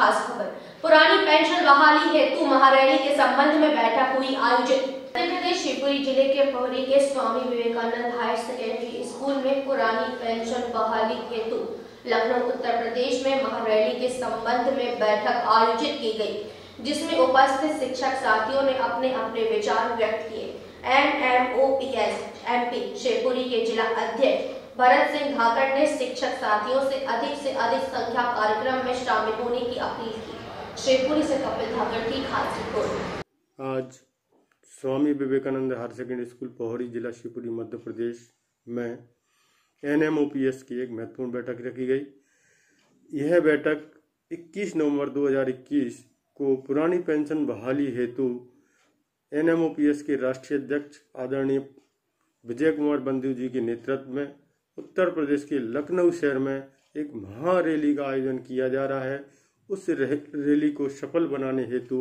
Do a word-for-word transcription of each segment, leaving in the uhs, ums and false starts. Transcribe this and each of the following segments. खास खबर, पुरानी पेंशन बहाली हेतु महारैली के संबंध में बैठक हुई आयोजित। उत्तर प्रदेश शिवपुरी जिले के पोहरी के Swami Vivekananda higher secondary school में पुरानी पेंशन बहाली हेतु लखनऊ उत्तर प्रदेश में महारैली के संबंध में बैठक आयोजित की गई, जिसमें उपस्थित शिक्षक साथियों ने अपने अपने विचार व्यक्त किए। N M O P S M P Shivpuri के जिला अध्यक्ष भरत सिंह धाकड़ ने शिक्षक साथियों से अधिक से अधिक संख्या कार्यक्रम में शामिल होने की अपील की। शिवपुरी से कपिल धाकड़ की खास रिपोर्ट। आज Swami Vivekananda higher secondary school Pohri जिला शिवपुरी मध्य प्रदेश में N M O P S की एक महत्वपूर्ण बैठक रखी गई। यह बैठक इक्कीस नवंबर दो हज़ार इक्कीस को पुरानी पेंशन बहाली हेतु N M O P S के राष्ट्रीय अध्यक्ष आदरणीय विजय कुमार बंधु जी के नेतृत्व में उत्तर प्रदेश के लखनऊ शहर में एक महारैली का आयोजन किया जा रहा है। उस रैली को सफल बनाने हेतु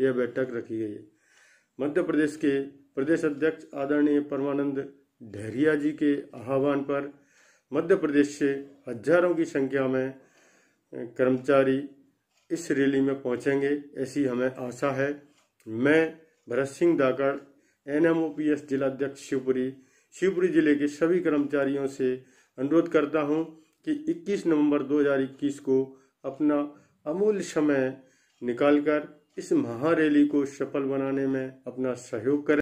यह बैठक रखी गई है। मध्य प्रदेश के प्रदेश अध्यक्ष आदरणीय परमानंद धैरिया जी के आह्वान पर मध्य प्रदेश से हजारों की संख्या में कर्मचारी इस रैली में पहुंचेंगे, ऐसी हमें आशा है। मैं Bharat Singh Dhakad, N M O P S जिला अध्यक्ष शिवपुरी, शिवपुरी जिले के सभी कर्मचारियों से अनुरोध करता हूं कि इक्कीस नवंबर दो हज़ार इक्कीस को अपना अमूल्य समय निकालकर इस महारैली को सफल बनाने में अपना सहयोग करें।